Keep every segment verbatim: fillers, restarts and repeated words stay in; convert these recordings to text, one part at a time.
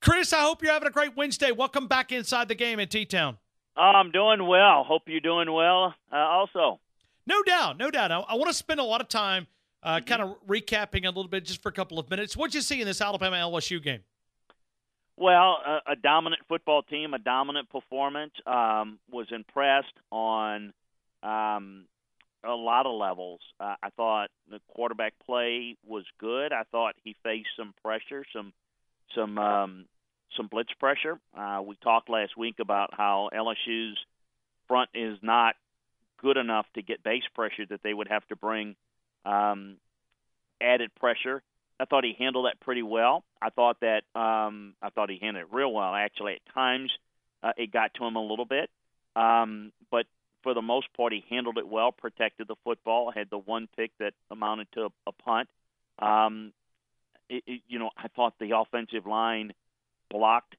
Chris, I hope you're having a great Wednesday. Welcome back inside the game in T-Town. I'm doing well. Hope you're doing well uh, also. No doubt, no doubt. I, I want to spend a lot of time uh, mm-hmm. kind of recapping a little bit just for a couple of minutes. What did you see in this Alabama L S U game? Well, a, a dominant football team, a dominant performance. Um, was impressed on um, a lot of levels. Uh, I thought the quarterback play was good. I thought he faced some pressure, some some um, some blitz pressure. Uh, we talked last week about how L S U's front is not good enough to get base pressure, that they would have to bring um, added pressure. I thought he handled that pretty well. I thought that um, I thought he handled it real well. Actually, at times uh, it got to him a little bit, um, but for the most part, he handled it well. Protected the football. Had the one pick that amounted to a punt. Um, it, it, you know, I thought the offensive line blocked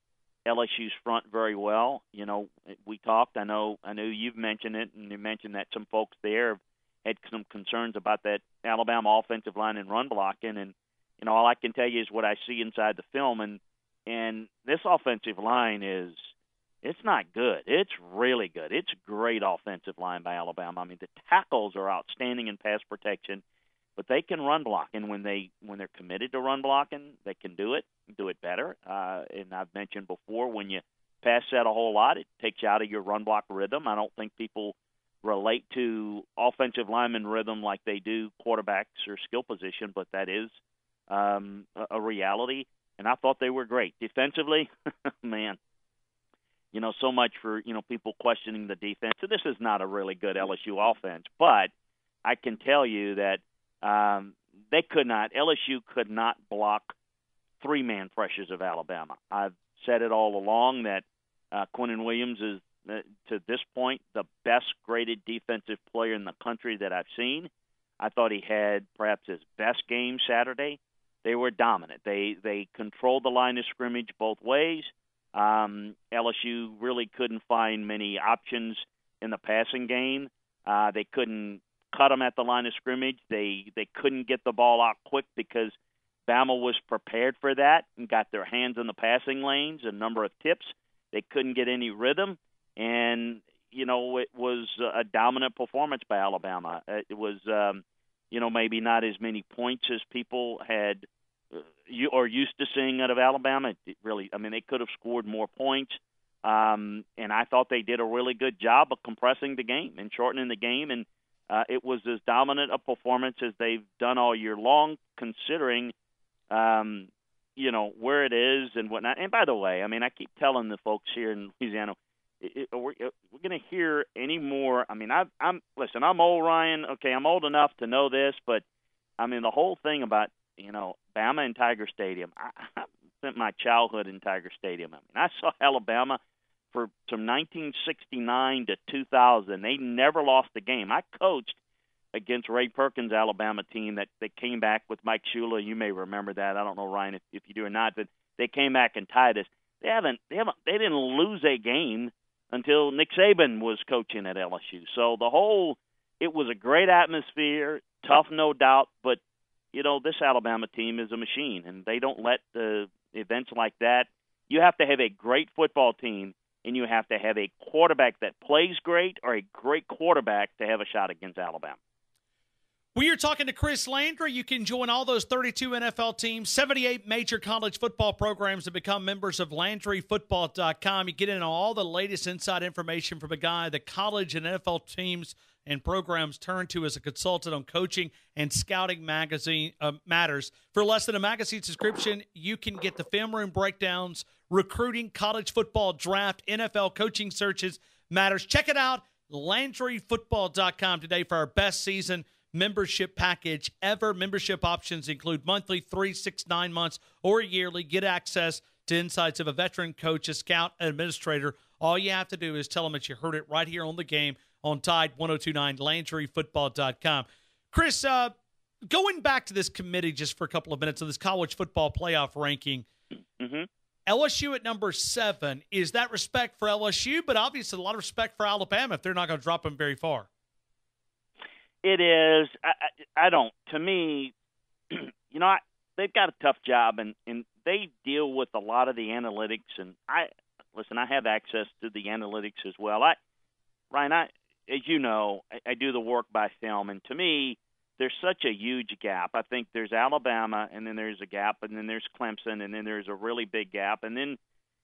L S U's front very well. You know, we talked. I know. I know you've mentioned it, and you mentioned that some folks there had some concerns about that Alabama offensive line and run blocking. And And all I can tell you is what I see inside the film, and and this offensive line is it's not good. It's really good. It's great offensive line by Alabama. I mean, the tackles are outstanding in pass protection, but they can run block, and when they when they're committed to run blocking, they can do it, do it better. Uh, and I've mentioned before, when you pass that a whole lot, it takes you out of your run block rhythm. I don't think people relate to offensive lineman rhythm like they do quarterbacks or skill position, but that is Um, a reality, and I thought they were great. Defensively, man, you know, so much for, you know, people questioning the defense. So this is not a really good L S U offense, but I can tell you that um, they could not, L S U could not block three-man pressures of Alabama. I've said it all along that uh, Quinnen Williams is, uh, to this point, the best-graded defensive player in the country that I've seen. I thought he had perhaps his best game Saturday. They were dominant. They they controlled the line of scrimmage both ways. Um, L S U really couldn't find many options in the passing game. Uh, they couldn't cut them at the line of scrimmage. They they couldn't get the ball out quick because Bama was prepared for that and got their hands in the passing lanes, a number of tips. They couldn't get any rhythm. And, you know, it was a dominant performance by Alabama. It was um, – you know, maybe not as many points as people had uh, you are used to seeing out of Alabama. It really, I mean, they could have scored more points, um, and I thought they did a really good job of compressing the game and shortening the game, and uh, it was as dominant a performance as they've done all year long, considering, um, you know, where it is and whatnot. And by the way, I mean, I keep telling the folks here in Louisiana, It, it, we're, we're going to hear any more. I mean, I've, I'm listen. I'm old, Ryan. Okay, I'm old enough to know this, but I mean the whole thing about you know Bama and Tiger Stadium. I, I spent my childhood in Tiger Stadium. I mean, I saw Alabama for from nineteen sixty-nine to two thousand. They never lost a game. I coached against Ray Perkins' Alabama team that they came back with Mike Shula. You may remember that. I don't know, Ryan, if, if you do or not, but they came back and tied us. They haven't. They haven't. They didn't lose a game until Nick Saban was coaching at L S U. So the whole, it was a great atmosphere, tough no doubt, but, you know, this Alabama team is a machine, and they don't let the events like that. You have to have a great football team, and you have to have a quarterback that plays great or a great quarterback to have a shot against Alabama. We are talking to Chris Landry. You can join all those thirty-two N F L teams, seventy-eight major college football programs, and become members of Landry Football dot com. You get in on all the latest inside information from a guy the college and N F L teams and programs turn to as a consultant on coaching and scouting magazine uh, matters. For less than a magazine subscription, you can get the film room breakdowns, recruiting, college football draft, N F L coaching searches matters. Check it out, Landry Football dot com today for our best season membership package ever. Membership options include monthly, three, six, nine months, or yearly. Get access to insights of a veteran coach, a scout, an administrator. All you have to do is tell them that you heard it right here on the game on Tide one oh two point nine, Landry Football dot com. Chris, uh, going back to this committee just for a couple of minutes of this college football playoff ranking, mm-hmm. L S U at number seven, is that respect for L S U? But obviously a lot of respect for Alabama if they're not going to drop them very far. It is. I, I, I don't. To me, you know, I, they've got a tough job, and, and they deal with a lot of the analytics, and I listen. I have access to the analytics as well. I, Ryan, I, as you know, I, I do the work by film, and to me, there's such a huge gap. I think there's Alabama, and then there's a gap, and then there's Clemson, and then there's a really big gap, and then,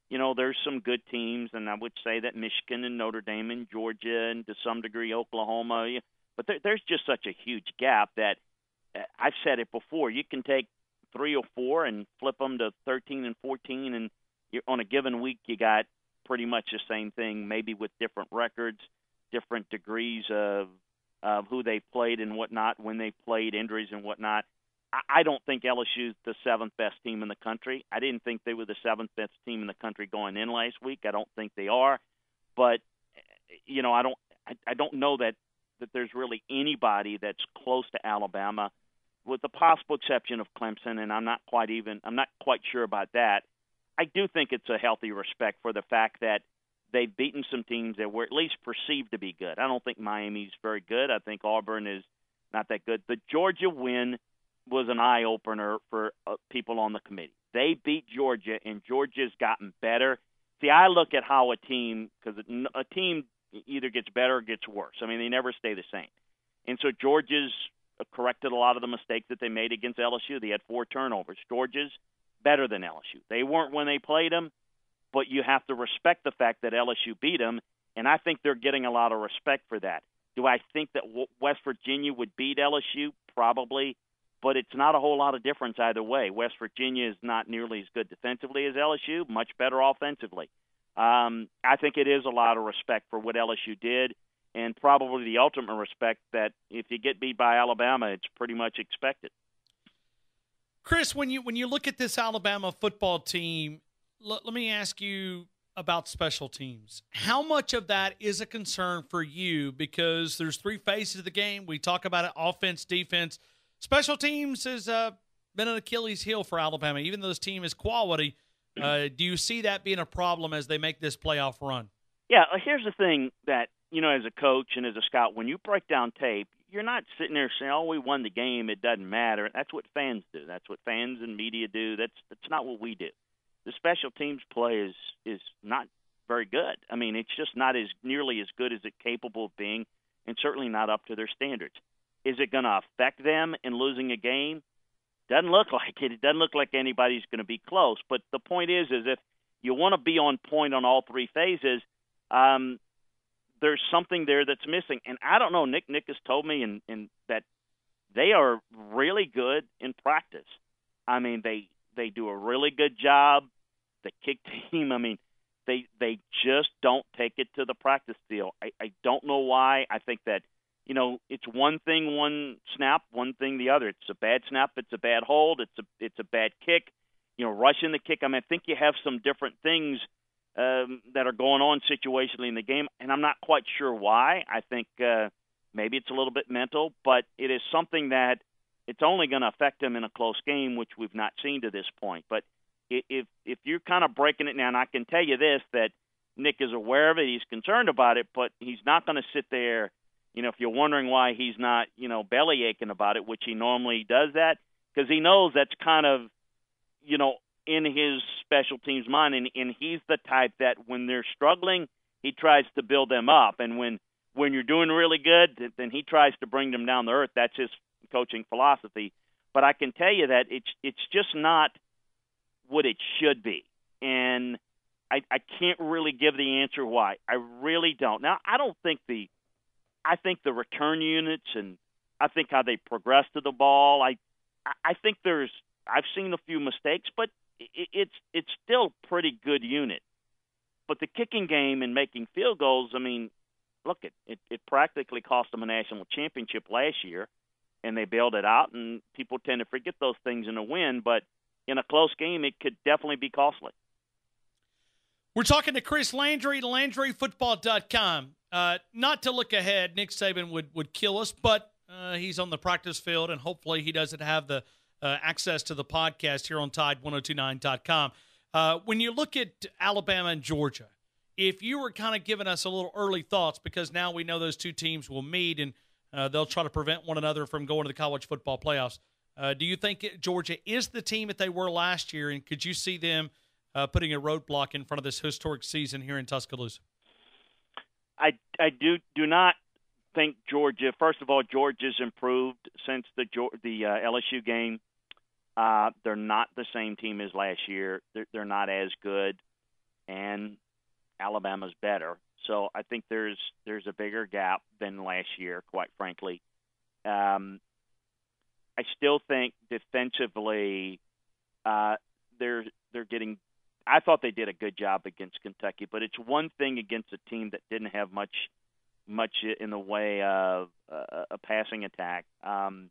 you know, there's some good teams, and I would say that Michigan and Notre Dame and Georgia and to some degree Oklahoma, but there, there's just such a huge gap that I've said it before. You can take three or four and flip them to thirteen and fourteen, and you're, on a given week you got pretty much the same thing, maybe with different records, different degrees of, of who they played and whatnot, when they played, injuries and whatnot. I, I don't think L S U's the seventh best team in the country. I didn't think they were the seventh best team in the country going in last week. I don't think they are. But, you know, I don't I, I don't know that, that there's really anybody that's close to Alabama, with the possible exception of Clemson, and I'm not quite even I'm not quite sure about that. I do think it's a healthy respect for the fact that they've beaten some teams that were at least perceived to be good. I don't think Miami's very good. I think Auburn is not that good. The Georgia win was an eye-opener for uh, people on the committee. They beat Georgia, and Georgia's gotten better. See, I look at how a team, because a team either gets better or gets worse. I mean, they never stay the same. And so Georgia's corrected a lot of the mistakes that they made against L S U. They had four turnovers. Georgia's better than L S U. They weren't when they played them, but you have to respect the fact that L S U beat them, and I think they're getting a lot of respect for that. Do I think that West Virginia would beat L S U? Probably, but it's not a whole lot of difference either way. West Virginia is not nearly as good defensively as L S U, much better offensively. Um, I think it is a lot of respect for what L S U did, and probably the ultimate respect that if you get beat by Alabama, it's pretty much expected. Chris, when you when you look at this Alabama football team, l- let me ask you about special teams. How much of that is a concern for you? Because there's three phases of the game. We talk about it: offense, defense. Special teams has uh, been an Achilles heel for Alabama, even though this team is quality. Uh, do you see that being a problem as they make this playoff run? Yeah, here's the thing that, you know, as a coach and as a scout, when you break down tape, you're not sitting there saying, oh, we won the game, it doesn't matter. That's what fans do. That's what fans and media do. That's that's not what we do. The special teams play is, is not very good. I mean, it's just not as nearly as good as it's capable of being, and certainly not up to their standards. Is it going to affect them in losing a game? Doesn't look like it. It doesn't look like anybody's going to be close. But the point is, is if you want to be on point on all three phases, um, there's something there that's missing. And I don't know, Nick Nick has told me and, and that they are really good in practice. I mean, they they do a really good job. The kick team, I mean, they they just don't take it to the practice field. I, I don't know why. I think that, you know, it's one thing, one snap, one thing, the other. It's a bad snap. It's a bad hold. It's a it's a bad kick. You know, rushing the kick. I mean, I think you have some different things um, that are going on situationally in the game, and I'm not quite sure why. I think uh, maybe it's a little bit mental, but it is something that it's only going to affect them in a close game, which we've not seen to this point. But if if you're kind of breaking it down, I can tell you this, that Nick is aware of it. He's concerned about it, but he's not going to sit there. You know, if you're wondering why he's not, you know, belly aching about it, which he normally does that, because he knows that's kind of, you know, in his special teams mind. And, and he's the type that when they're struggling, he tries to build them up. And when, when you're doing really good, then he tries to bring them down to earth. That's his coaching philosophy. But I can tell you that it's it's just not what it should be. And I, I can't really give the answer why. I really don't. Now, I don't think the I think the return units and I think how they progress to the ball. I, I think there's I've seen a few mistakes, but it, it's it's still pretty good unit. But the kicking game and making field goals, I mean, look, it, it, it practically cost them a national championship last year, and they bailed it out. And people tend to forget those things in a win, but in a close game, it could definitely be costly. We're talking to Chris Landry, Landry Football dot com. Uh, not to look ahead, Nick Saban would, would kill us, but uh, he's on the practice field, and hopefully he doesn't have the uh, access to the podcast here on Tide ten twenty-nine dot com. Uh, when you look at Alabama and Georgia, if you were kind of giving us a little early thoughts, because now we know those two teams will meet, and uh, they'll try to prevent one another from going to the college football playoffs, Uh, do you think Georgia is the team that they were last year, and could you see them uh, putting a roadblock in front of this historic season here in Tuscaloosa? I, I do do not think Georgia. First of all, Georgia's improved since the the uh, L S U game. Uh, they're not the same team as last year. They're, they're not as good, and Alabama's better. So I think there's there's a bigger gap than last year, quite frankly. Um, I still think defensively, uh, they're they're getting. I thought they did a good job against Kentucky, but it's one thing against a team that didn't have much much in the way of uh, a passing attack um,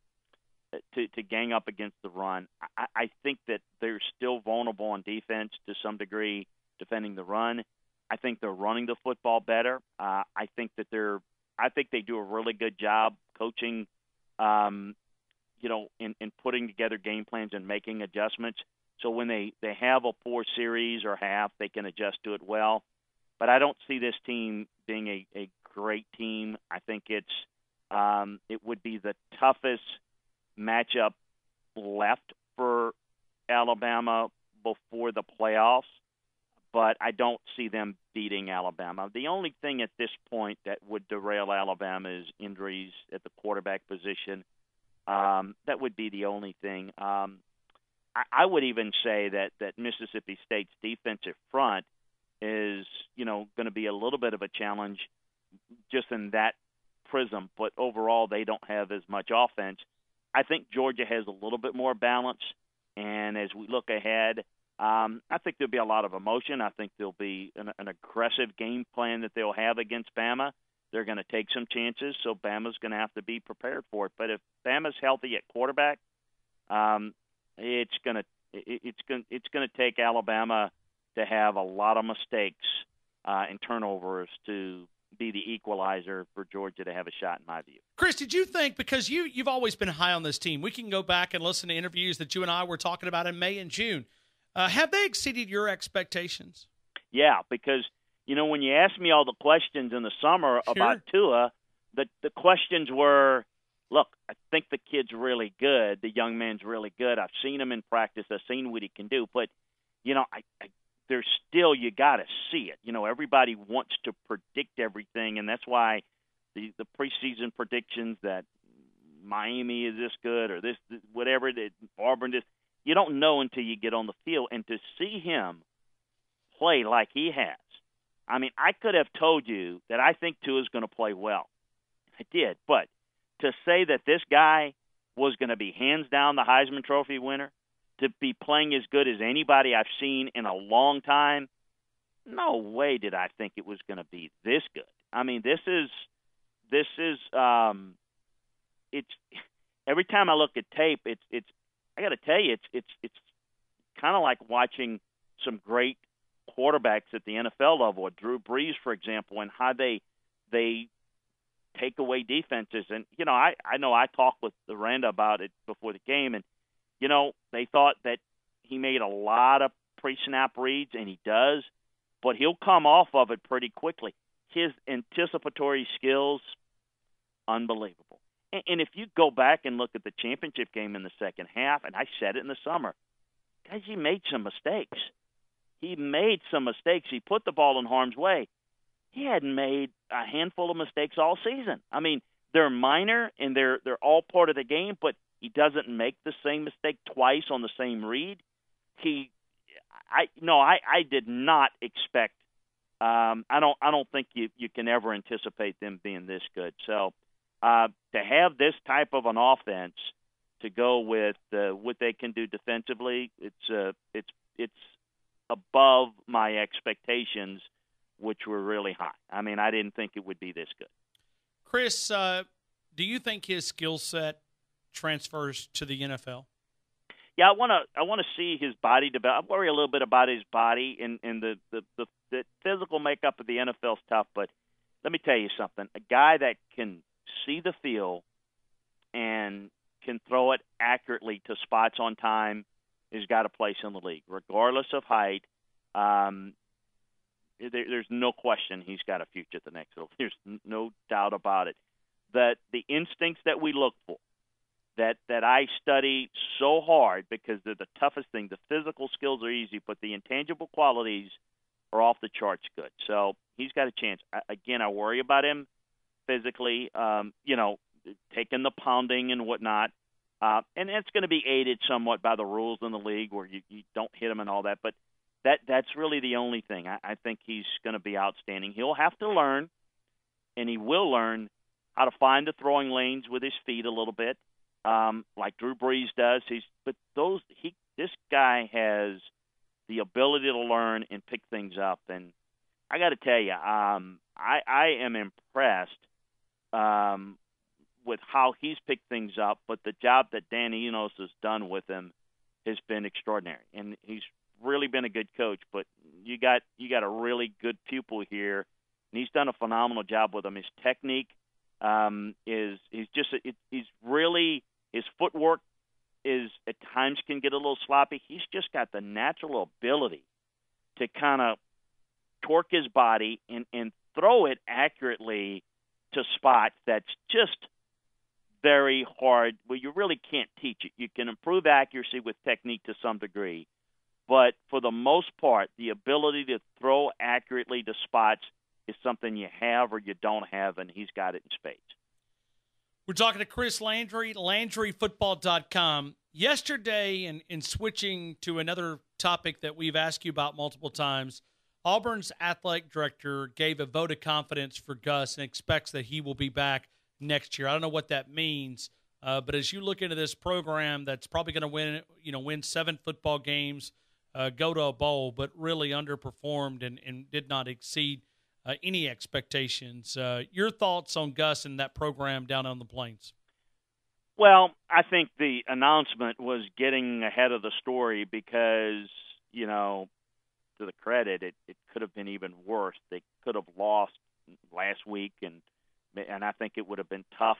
to to gang up against the run. I, I think that they're still vulnerable on defense to some degree, defending the run. I think they're running the football better. Uh, I think that they're. I think they do a really good job coaching. Um, you know, in, in putting together game plans and making adjustments. So when they, they have a poor series or half, they can adjust to it well. But I don't see this team being a, a great team. I think it's um, it would be the toughest matchup left for Alabama before the playoffs. But I don't see them beating Alabama. The only thing at this point that would derail Alabama is injuries at the quarterback position. Um, that would be the only thing. Um, I, I would even say that, that Mississippi State's defensive front is, you know, going to be a little bit of a challenge just in that prism. But overall, they don't have as much offense. I think Georgia has a little bit more balance. And as we look ahead, um, I think there'll be a lot of emotion. I think there'll be an, an aggressive game plan that they'll have against Bama. They're going to take some chances, so Bama's going to have to be prepared for it. But if Bama's healthy at quarterback, um, it's going to it's going it's going to take Alabama to have a lot of mistakes uh, and turnovers to be the equalizer for Georgia to have a shot, in my view. Chris, did you think, because you you've always been high on this team, we can go back and listen to interviews that you and I were talking about in May and June. Uh, have they exceeded your expectations? Yeah, because. You know, when you asked me all the questions in the summer about sure. Tua, the, the questions were, look, I think the kid's really good. The young man's really good. I've seen him in practice. I've seen what he can do. But, you know, I, I, there's still, you got to see it. You know, everybody wants to predict everything, and that's why the, the preseason predictions that Miami is this good or this, this whatever, that Auburn is, you don't know until you get on the field. And to see him play like he has, I mean, I could have told you that I think Tua's going to play well. I did. But to say that this guy was going to be hands down the Heisman Trophy winner, to be playing as good as anybody I've seen in a long time, no way did I think it was going to be this good. I mean, this is this is um, it's every time I look at tape, it's it's I got to tell you, it's it's it's kind of like watching some great quarterbacks at the N F L level, or Drew Brees, for example, and how they they take away defenses. And, you know, I, I know I talked with Randa about it before the game, and, you know, they thought that he made a lot of pre-snap reads, and he does, but he'll come off of it pretty quickly. His anticipatory skills, unbelievable. And, and if you go back and look at the championship game in the second half, and I said it in the summer, guys, he made some mistakes. He made some mistakes. He put the ball in harm's way. He hadn't made a handful of mistakes all season. I mean, they're minor, and they're they're all part of the game, but he doesn't make the same mistake twice on the same read. He, I no, I, I did not expect. Um, I don't I don't think you, you can ever anticipate them being this good. So uh, to have this type of an offense to go with uh, what they can do defensively, it's uh, it's it's. above my expectations, which were really high. I mean, I didn't think it would be this good. Chris, uh, do you think his skill set transfers to the N F L? Yeah, I want to I want to see his body develop. I worry a little bit about his body, and, and the, the, the, the physical makeup of the N F L is tough, but let me tell you something. A guy that can see the field and can throw it accurately to spots on time, he's got a place in the league, regardless of height. Um, there, there's no question he's got a future at the next level. There's no doubt about it. That the instincts that we look for, that, that I study so hard because they're the toughest thing. The physical skills are easy, but the intangible qualities are off the charts good. So he's got a chance. I, again, I worry about him physically, um, you know, taking the pounding and whatnot. Uh, and that's going to be aided somewhat by the rules in the league where you, you don't hit him and all that. But that that's really the only thing. I, I think he's going to be outstanding. He'll have to learn, and he will learn, how to find the throwing lanes with his feet a little bit, um, like Drew Brees does. He's but those he this guy has the ability to learn and pick things up. And I got to tell you, um, I, I am impressed um, with how he's picked things up. But the job that Dan Enos has done with him has been extraordinary, and he's really been a good coach. But you got you got a really good pupil here, and he's done a phenomenal job with him. His technique. Um, is he's just it, he's really his footwork is at times can get a little sloppy. He's just got the natural ability to kind of torque his body and, and throw it accurately to spots that's just very hard. Well, you really can't teach it. You can improve accuracy with technique to some degree, but for the most part, the ability to throw accurately to spots is something you have or you don't have, and he's got it in spades. We're talking to Chris Landry, Landry Football dot com. Yesterday, in, in switching to another topic that we've asked you about multiple times, Auburn's athletic director gave a vote of confidence for Gus and expects that he will be back next year. I don't know what that means, uh, but as you look into this program that's probably going to win, you know, win seven football games, uh, go to a bowl, but really underperformed and, and did not exceed Uh, any expectations. Uh, your thoughts on Gus and that program down on the Plains? Well, I think the announcement was getting ahead of the story because, you know, to the credit, it, it could have been even worse. They could have lost last week, and and I think it would have been tough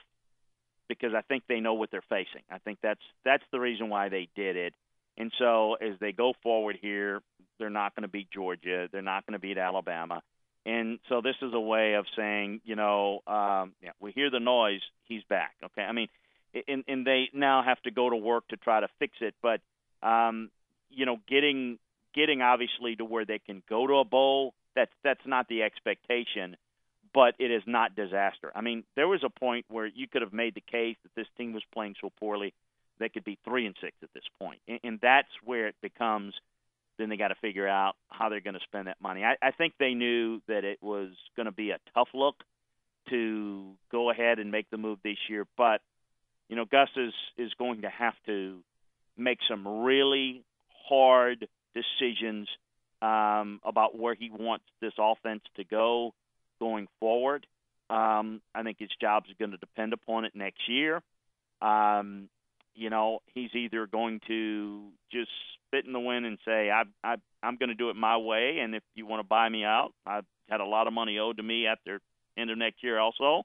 because I think they know what they're facing. I think that's that's the reason why they did it. And so as they go forward here, they're not going to beat Georgia. They're not going to beat Alabama. And so this is a way of saying, you know, um, yeah, we hear the noise, he's back. Okay, I mean, and, and they now have to go to work to try to fix it. But, um, you know, getting getting obviously to where they can go to a bowl, that's, that's not the expectation, but it is not disaster. I mean, there was a point where you could have made the case that this team was playing so poorly they could be three and six at this point. And, and that's where it becomes – then they got to figure out how they're going to spend that money. I, I think they knew that it was going to be a tough look to go ahead and make the move this year. But, you know, Gus is, is going to have to make some really hard decisions um, about where he wants this offense to go going forward. Um, I think his job is going to depend upon it next year. Um, you know, he's either going to just – spit in the wind and say, I, I, I'm going to do it my way, and if you want to buy me out, I've had a lot of money owed to me at the end of next year also.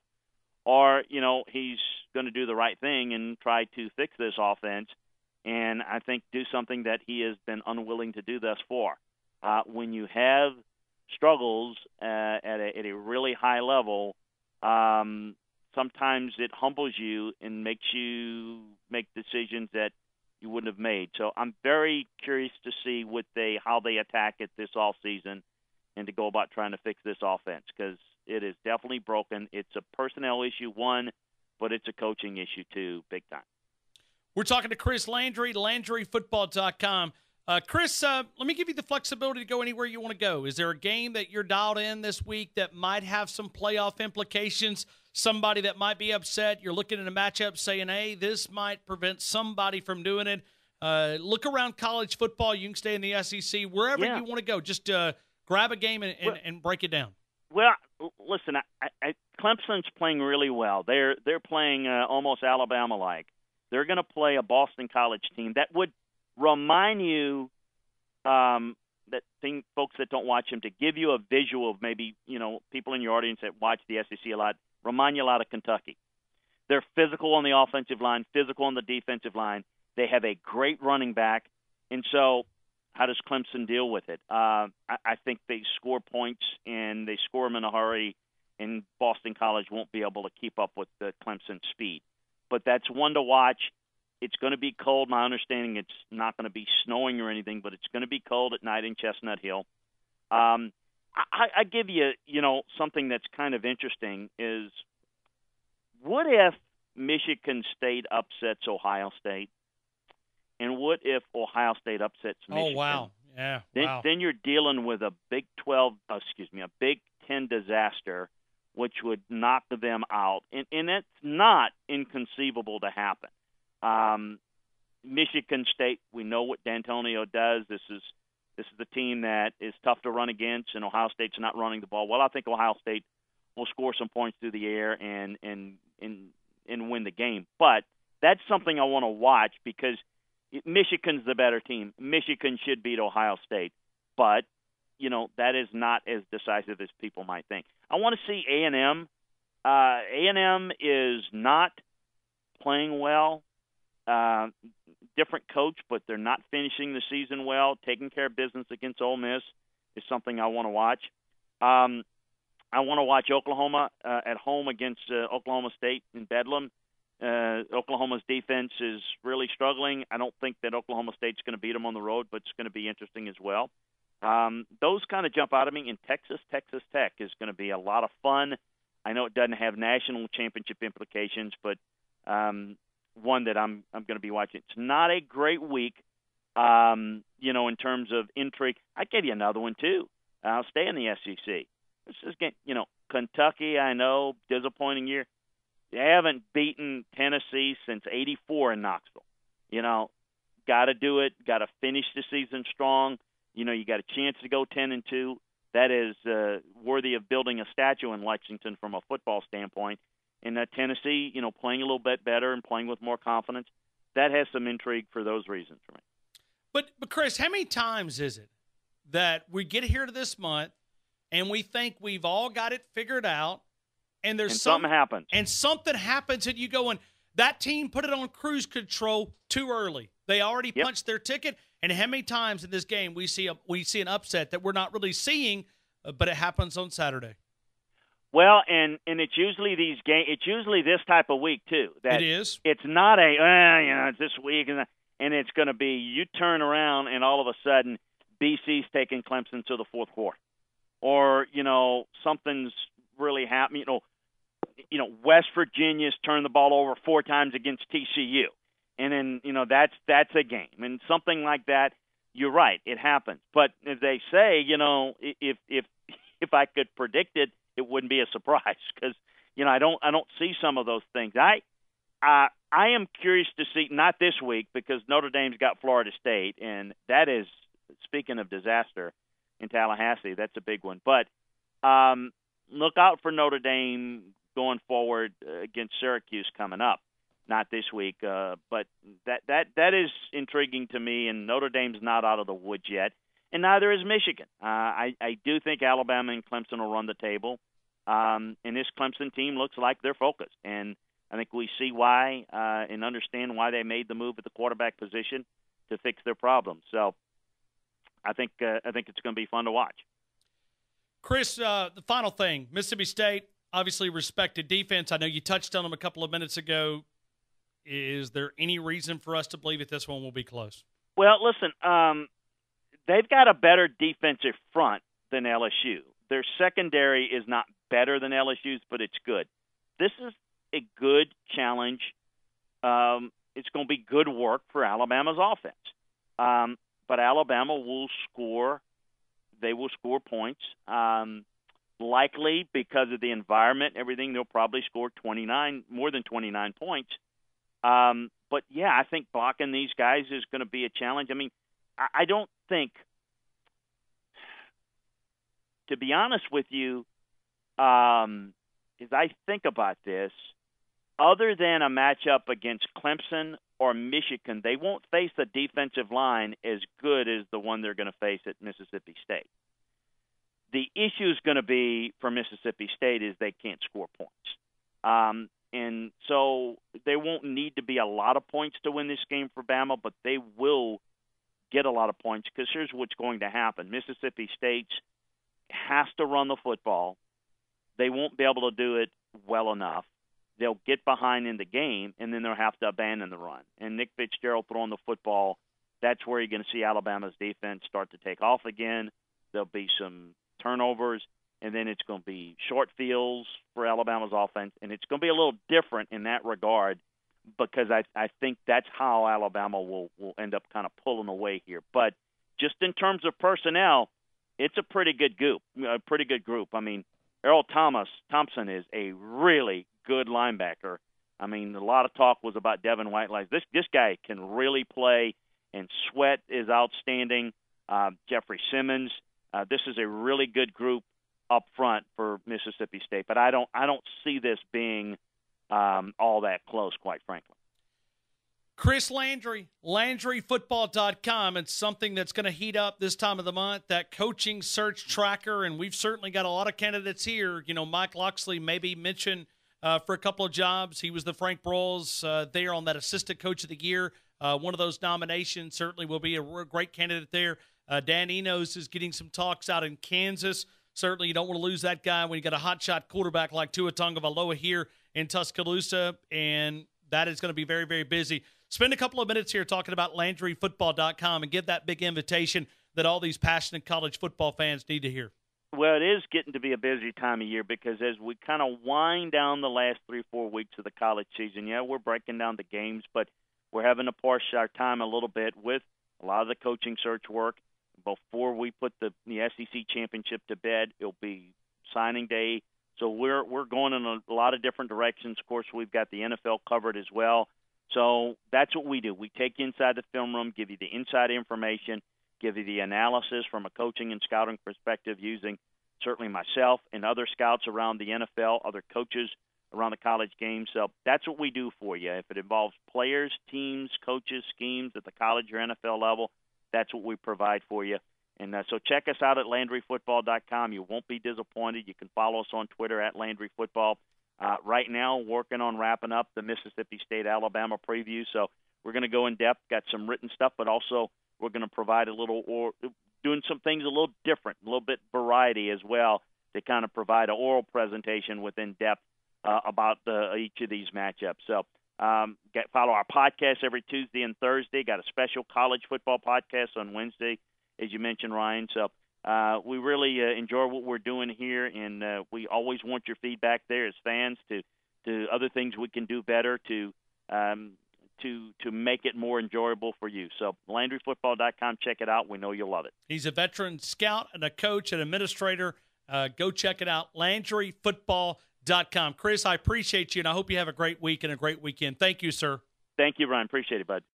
Or, you know, he's going to do the right thing and try to fix this offense and, I think, do something that he has been unwilling to do thus far. Uh, when you have struggles uh, at, a, at a really high level, um, sometimes it humbles you and makes you make decisions that you wouldn't have made. So I'm very curious to see what they how they attack it this offseason and to go about trying to fix this offense because it is definitely broken. It's a personnel issue, one, but it's a coaching issue, too, big time. We're talking to Chris Landry, Landry Football dot com. Uh, Chris, uh, let me give you the flexibility to go anywhere you want to go. Is there a game that you're dialed in this week that might have some playoff implications? Somebody that might be upset, you're looking at a matchup saying, hey, this might prevent somebody from doing it. Uh, look around college football. You can stay in the S E C, wherever yeah. you want to go. Just uh, grab a game and, and, well, and break it down. Well, listen, I, I, Clemson's playing really well. They're they're playing uh, almost Alabama-like. They're going to play a Boston College team that would remind you um, that thing, folks that don't watch them, to give you a visual of maybe, you know, people in your audience that watch the S E C a lot, remind you a lot of Kentucky. They're physical on the offensive line, physical on the defensive line. They have a great running back. And so how does Clemson deal with it? Uh, I, I think they score points, and they score them in a hurry, and Boston College won't be able to keep up with the Clemson speed. But that's one to watch. It's going to be cold. My understanding, it's not going to be snowing or anything, but it's going to be cold at night in Chestnut Hill. Um, I, I give you, you know, something that's kind of interesting is, what if Michigan State upsets Ohio State? And what if Ohio State upsets Michigan? Oh, wow. Yeah, then, wow. Then you're dealing with a Big twelve, uh, excuse me, a Big ten disaster, which would knock them out. And, and it's not inconceivable to happen. Um, Michigan State, we know what D'Antonio does. This is this is the team that is tough to run against, and Ohio State's not running the ball well. I think Ohio State will score some points through the air and and and, and win the game. But that's something I want to watch, because Michigan's the better team. Michigan should beat Ohio State, but you know that is not as decisive as people might think. I want to see A and M. Uh, A and M is not playing well. Uh, different coach, but they're not finishing the season well. Taking care of business against Ole Miss is something I want to watch. Um, I want to watch Oklahoma uh, at home against uh, Oklahoma State in Bedlam. Uh, Oklahoma's defense is really struggling. I don't think that Oklahoma State's going to beat them on the road, but it's going to be interesting as well. Um, those kind of jump out at me. In Texas, Texas Tech is going to be a lot of fun. I know it doesn't have national championship implications, but um, one that I'm I'm going to be watching. It's not a great week, um, you know, in terms of intrigue. I gave you another one too. I'll stay in the S E C. This is, you know, Kentucky. I know, disappointing year. They haven't beaten Tennessee since eighty-four in Knoxville. You know, got to do it. Got to finish the season strong. You know, you got a chance to go ten and two. That is uh, worthy of building a statue in Lexington from a football standpoint. And uh, Tennessee, you know, playing a little bit better and playing with more confidence, that has some intrigue for those reasons for me. But, but Chris, how many times is it that we get here to this month and we think we've all got it figured out, and there's and some, something happens, and something happens, and you go, and that team put it on cruise control too early. They already yep. punched their ticket. And how many times in this game we see a, we see an upset that we're not really seeing, uh, but it happens on Saturday. Well, and, and it's usually these game. It's usually this type of week too. That it is. It's not a uh, you know it's this week and and it's going to be you turn around and all of a sudden B C's taking Clemson to the fourth quarter, or you know something's really happening. You know, you know West Virginia's turned the ball over four times against T C U, and then you know that's that's a game and something like that. You're right, it happens. But as they say, you know if if if I could predict it, it wouldn't be a surprise, because you know I don't I don't see some of those things. I uh, I am curious to see, not this week because Notre Dame's got Florida State, and that is, speaking of disaster in Tallahassee, that's a big one. But um, look out for Notre Dame going forward uh, against Syracuse coming up. Not this week, uh, but that that that is intriguing to me. And Notre Dame's not out of the woods yet. And neither is Michigan. Uh, I, I do think Alabama and Clemson will run the table. Um, and this Clemson team looks like they're focused. And I think we see why uh, and understand why they made the move at the quarterback position to fix their problems. So I think uh, I think it's going to be fun to watch. Chris, uh, the final thing, Mississippi State, obviously respected defense. I know you touched on them a couple of minutes ago. Is there any reason for us to believe that this one will be close? Well, listen, um, they've got a better defensive front than L S U. Their secondary is not better than L S U's, but it's good. This is a good challenge. Um, it's going to be good work for Alabama's offense. Um, but Alabama will score. They will score points. Um, likely, because of the environment and everything, they'll probably score twenty-nine, more than twenty-nine points. Um, but, yeah, I think blocking these guys is going to be a challenge. I mean, I don't think, to be honest with you, um, as I think about this, other than a matchup against Clemson or Michigan, they won't face a defensive line as good as the one they're going to face at Mississippi State. The issue is going to be for Mississippi State is they can't score points. Um, and so they won't need to be a lot of points to win this game for Bama, but they will get a lot of points, because here's what's going to happen. Mississippi State has to run the football. They won't be able to do it well enough. they'll get behind in the game, and then they'll have to abandon the run. And Nick Fitzgerald throwing the football, that's where you're going to see Alabama's defense start to take off again. There'll be some turnovers, and then it's going to be short fields for Alabama's offense. And it's going to be a little different in that regard because I, I think that's how Alabama will, will end up kind of pulling away here. But just in terms of personnel, it's a pretty good group. A pretty good group. I mean, Errol Thomas Thompson is a really good linebacker. I mean, a lot of talk was about Devin Whitelaw. This this guy can really play, and Sweat is outstanding. Uh, Jeffrey Simmons. Uh, this is a really good group up front for Mississippi State, but I don't I don't see this being um, all that close, quite frankly. Chris Landry, Landry Football dot com. It's something that's going to heat up this time of the month, that coaching search tracker, and we've certainly got a lot of candidates here. You know, Mike Locksley maybe mentioned uh, for a couple of jobs. He was the Frank Brawls uh, there on that Assistant Coach of the Year. Uh, one of those nominations certainly will be a great candidate there. Uh, Dan Enos is getting some talks out in Kansas. Certainly you don't want to lose that guy when you got a hotshot quarterback like Tua Tagovailoa here in Tuscaloosa, and that is going to be very, very busy. Spend a couple of minutes here talking about Landry Football dot com and give that big invitation that all these passionate college football fans need to hear. Well, it is getting to be a busy time of year because as we kind of wind down the last three, four weeks of the college season, yeah, we're breaking down the games, but we're having to parse our time a little bit with a lot of the coaching search work. Before we put the, the S E C championship to bed, it'll be signing day. So we're we're going in a lot of different directions. Of course, we've got the N F L covered as well. So that's what we do. We take you inside the film room, give you the inside information, give you the analysis from a coaching and scouting perspective using certainly myself and other scouts around the N F L, other coaches around the college game. So that's what we do for you. If it involves players, teams, coaches, schemes at the college or N F L level, that's what we provide for you. And uh, so check us out at Landry Football dot com. You won't be disappointed. You can follow us on Twitter at Landry Football. Uh, right now, working on wrapping up the Mississippi State-Alabama preview. So we're going to go in-depth, got some written stuff, but also we're going to provide a little or doing some things a little different, a little bit variety as well to kind of provide an oral presentation with in-depth uh, about the, each of these matchups. So um, get, follow our podcast every Tuesday and Thursday. Got a special college football podcast on Wednesday, as you mentioned, Ryan. So Uh, we really uh, enjoy what we're doing here, and uh, we always want your feedback there as fans to, to other things we can do better to um, to to make it more enjoyable for you. So Landry Football dot com, check it out. We know you'll love it. He's a veteran scout and a coach and administrator. Uh, go check it out, Landry Football dot com. Chris, I appreciate you, and I hope you have a great week and a great weekend. Thank you, sir. Thank you, Ryan. Appreciate it, bud.